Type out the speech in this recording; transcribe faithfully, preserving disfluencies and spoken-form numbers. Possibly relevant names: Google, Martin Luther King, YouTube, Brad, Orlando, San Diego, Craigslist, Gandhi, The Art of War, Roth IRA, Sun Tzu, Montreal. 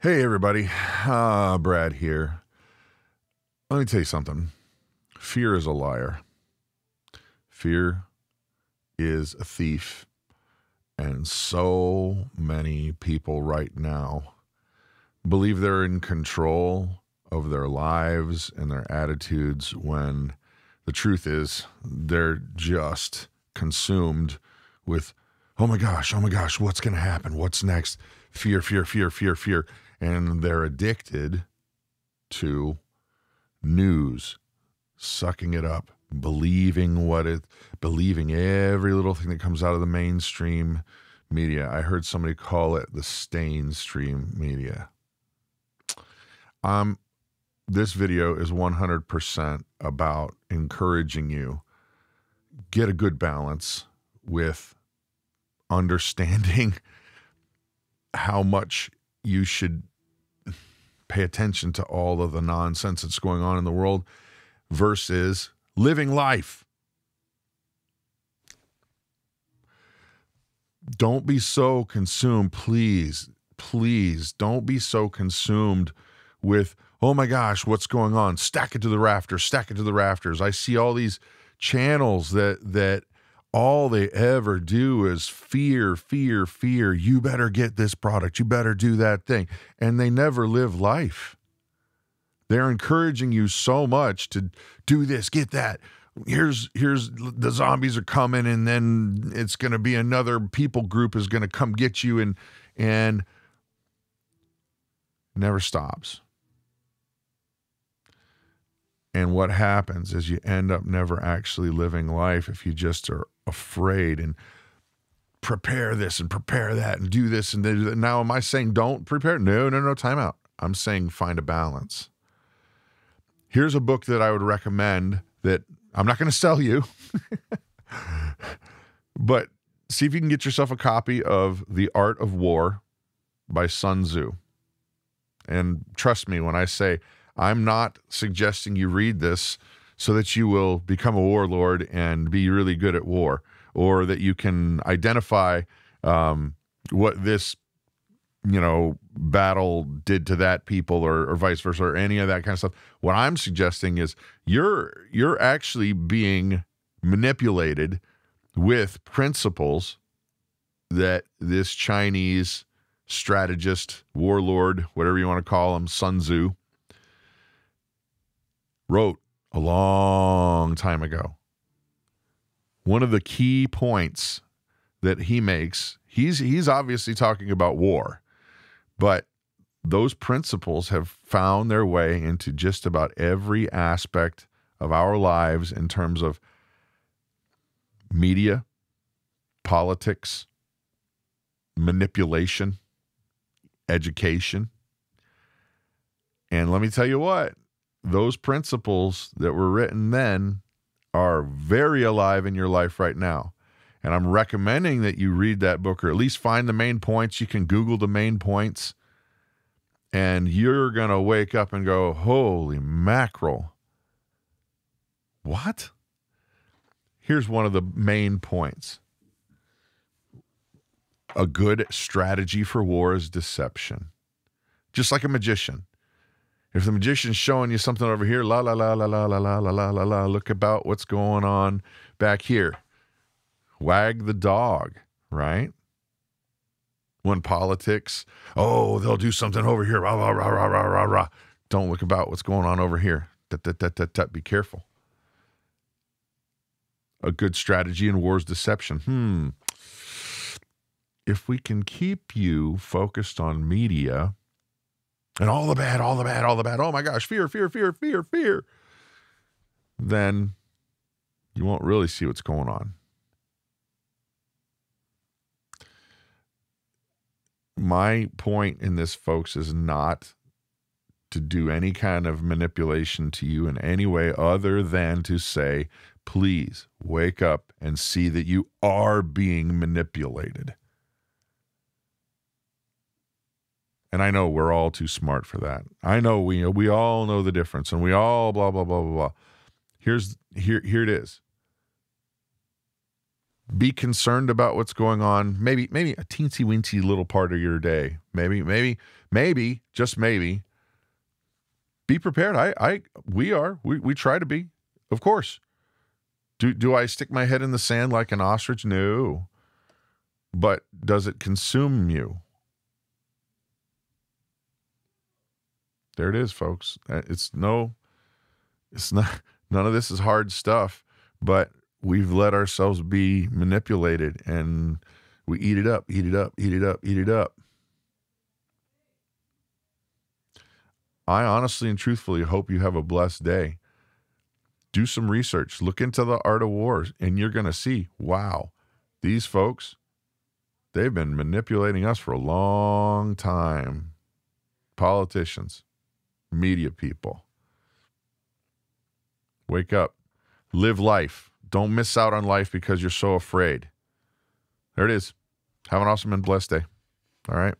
Hey everybody, uh, Brad here. Let me tell you something. Fear is a liar. Fear is a thief. And so many people right now believe they're in control of their lives and their attitudes when the truth is they're just consumed with, oh my gosh, oh my gosh, what's going to happen? What's next? Fear, fear, fear, fear, fear. And they're addicted to news, sucking it up, believing what it, believing every little thing that comes out of the mainstream media. I heard somebody call it the stainstream media. Um, this video is one hundred percent about encouraging you get a good balance with understanding how much you should pay attention to all of the nonsense that's going on in the world versus living life. Don't be so consumed, please, please don't be so consumed with, oh my gosh, what's going on? Stack it to the rafters, stack it to the rafters. I see all these channels that, that all they ever do is fear, fear, fear. You better get this product. You better do that thing. And they never live life. They're encouraging you so much to do this, get that. Here's, here's the zombies are coming, and then it's going to be another people group is going to come get you, and, and never stops. And what happens is you end up never actually living life if you just are afraid and prepare this and prepare that and do this and do that. Now, am I saying don't prepare? No, no, no, time out. I'm saying find a balance. Here's a book that I would recommend that I'm not going to sell you, but see if you can get yourself a copy of The Art of War by Sun Tzu. And trust me when I say, I'm not suggesting you read this so that you will become a warlord and be really good at war, or that you can identify um, what this, you know, battle did to that people, or, or vice versa, or any of that kind of stuff. What I'm suggesting is you're you're actually being manipulated with principles that this Chinese strategist, warlord, whatever you want to call him, Sun Tzu, wrote a long time ago. One of the key points that he makes, he's, he's obviously talking about war, but those principles have found their way into just about every aspect of our lives in terms of media, politics, manipulation, education. And let me tell you what, those principles that were written then are very alive in your life right now. And I'm recommending that you read that book, or at least find the main points. You can Google the main points, and you're going to wake up and go, holy mackerel. What? Here's one of the main points. A good strategy for war is deception. Just like a magician. If the magician's showing you something over here, la, la, la, la, la, la, la, la, la, la, look about what's going on back here. Wag the dog, right? When politics, oh, they'll do something over here. Rah, rah, rah, rah, rah, rah, rah. Don't look about what's going on over here. Tut, tut, tut, tut, tut. Be careful. A good strategy in war is deception. Hmm. If we can keep you focused on media, and all the bad, all the bad, all the bad, oh my gosh, fear, fear, fear, fear, fear, then you won't really see what's going on. My point in this, folks, is not to do any kind of manipulation to you in any way other than to say, please wake up and see that you are being manipulated. And I know we're all too smart for that. I know we we all know the difference, and we all blah, blah, blah, blah, blah. Here's, here, here it is. be concerned about what's going on. Maybe, maybe a teensy weensy little part of your day. Maybe, maybe, maybe, just maybe. Be prepared. I, I, we are. We, we try to be, of course. Do, do I stick my head in the sand like an ostrich? No. But does it consume you? There it is, folks. It's no, it's not, none of this is hard stuff, but we've let ourselves be manipulated and we eat it up, eat it up, eat it up, eat it up. I honestly and truthfully hope you have a blessed day. Do some research, look into The Art of War, and you're going to see, wow, these folks, they've been manipulating us for a long time. Politicians. Media people. Wake up. Live life. Don't miss out on life because you're so afraid. There it is. Have an awesome and blessed day. All right.